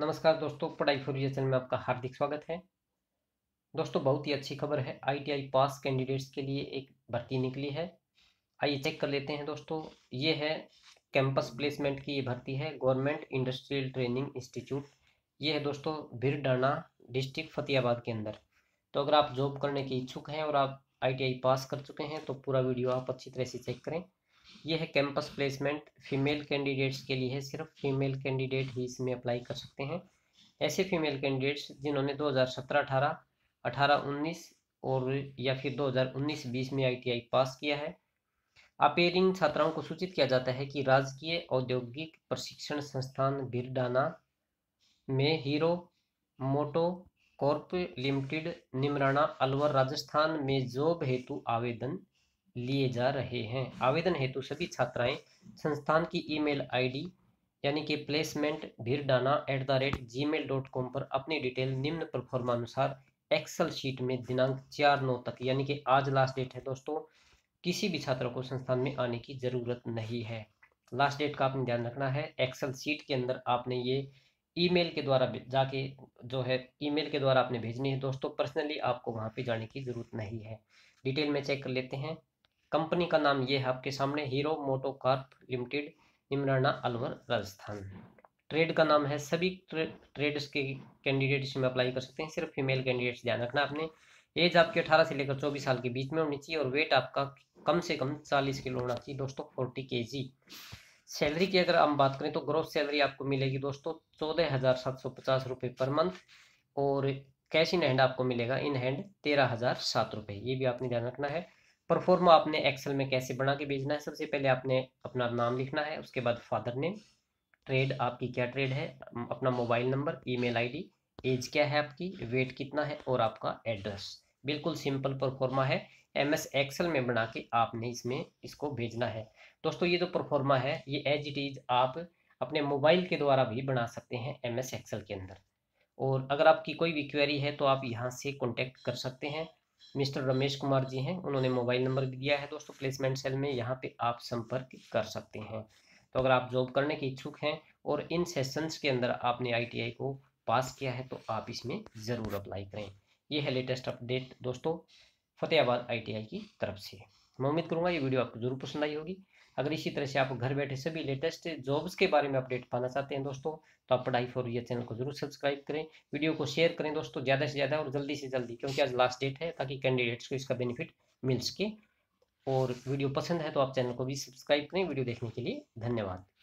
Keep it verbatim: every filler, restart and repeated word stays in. नमस्कार दोस्तों, पढ़ाई फोर युवा चैनल में आपका हार्दिक स्वागत है। दोस्तों, बहुत ही अच्छी खबर है। आईटीआई पास कैंडिडेट्स के लिए एक भर्ती निकली है। आइए चेक कर लेते हैं। दोस्तों, ये है कैंपस प्लेसमेंट की ये भर्ती है, गवर्नमेंट इंडस्ट्रियल ट्रेनिंग इंस्टीट्यूट। ये है दोस्तों भिरडाना डिस्ट्रिक्ट फतेहाबाद के अंदर। तो अगर आप जॉब करने के इच्छुक हैं और आप आईटीआई पास कर चुके हैं तो पूरा वीडियो आप अच्छी तरह से चेक करें। यह है कैंपस प्लेसमेंट, फीमेल कैंडिडेट्स के लिए है। सिर्फ फीमेल कैंडिडेट ही इसमें अप्लाई कर सकते हैं। ऐसे फीमेल कैंडिडेट्स जिन्होंने दो हज़ार सत्रह अठारह, अठारह उन्नीस और या फिर दो हज़ार उन्नीस बीस में आईटीआई पास किया है। अपीयरिंग छात्राओं को सूचित किया जाता है कि राजकीय औद्योगिक प्रशिक्षण संस्थान भिरडाना में hero MotoCorp limited Neemrana Alwar Rajasthan में जॉब हेतु आवेदन लिए जा रहे हैं। आवेदन हेतु सभी छात्राएं संस्थान की ईमेल आईडी यानी कि placement Bhirdana at the rate Gmail dot com पर अपनी डिटेल निम्न परफॉर्मानुसार एक्सेल शीट में दिनांक चार नौ तक यानी कि आज लास्ट डेट है। दोस्तों, किसी भी छात्र को संस्थान में आने की ज़रूरत नहीं है। लास्ट डेट का आपने ध्यान रखना है। एक्सेल शीट के अंदर आपने ये ईमेल के द्वारा जाके जो है ईमेल के द्वारा आपने भेजनी है। दोस्तों, पर्सनली आपको वहाँ पर जाने की ज़रूरत नहीं है। डिटेल में चेक कर लेते हैं। कंपनी का नाम ये है आपके सामने, hero MotoCorp limited Neemrana Alwar Rajasthan. Trade का नाम है। सभी ट्रे, ट्रेड्स के कैंडिडेट इसमें अप्लाई कर सकते हैं। सिर्फ फीमेल कैंडिडेट्स ध्यान रखना आपने। एज आपके अठारह से लेकर चौबीस साल के बीच में होनी चाहिए और वेट आपका कम से कम चालीस किलो होना चाहिए दोस्तों, चालीस केजी। सैलरी की अगर हम बात करें तो ग्रॉस सैलरी आपको मिलेगी दोस्तों चौदह हज़ार सात सौ पचास रुपये पर मंथ और कैश इन हैंड आपको मिलेगा इन हैंड तेरह हज़ार सात रुपये। ये भी आपने ध्यान रखना है। परफॉर्मा आपने एक्सेल में कैसे बना के भेजना है। सबसे पहले आपने अपना नाम लिखना है, उसके बाद फादर नेम, ट्रेड आपकी क्या ट्रेड है, अपना mobile number, email ID, age क्या है आपकी, वेट कितना है और आपका एड्रेस। बिल्कुल सिंपल परफॉर्मा है। एमएस एक्सेल में बना के आपने इसमें इसको भेजना है। दोस्तों, ये जो परफॉर्मा है ये एज इट इज़ आप अपने मोबाइल के द्वारा भी बना सकते हैं एमएस एक्सेल के अंदर। और अगर आपकी कोई भी क्वेरी है तो आप यहाँ से कॉन्टेक्ट कर सकते हैं। मिस्टर रमेश कुमार जी हैं, उन्होंने मोबाइल नंबर भी दिया है दोस्तों प्लेसमेंट सेल में, यहाँ पे आप संपर्क कर सकते हैं। तो अगर आप जॉब करने के इच्छुक हैं और इन सेशंस के अंदर आपने आईटीआई को पास किया है तो आप इसमें ज़रूर अप्लाई करें। ये है लेटेस्ट अपडेट दोस्तों फतेहाबाद आईटीआई की तरफ से। मैं उम्मीद करूँगा ये वीडियो आपको ज़रूर पसंद आई होगी। अगर इसी तरह से आप घर बैठे सभी लेटेस्ट जॉब्स के बारे में अपडेट पाना चाहते हैं दोस्तों तो आप पढ़ाई फोर युवा चैनल को जरूर सब्सक्राइब करें, वीडियो को शेयर करें दोस्तों ज़्यादा से ज़्यादा और जल्दी से जल्दी, क्योंकि आज लास्ट डेट है, ताकि कैंडिडेट्स को इसका बेनिफिट मिल सके। और वीडियो पसंद है तो आप चैनल को भी सब्सक्राइब करें। वीडियो देखने के लिए धन्यवाद।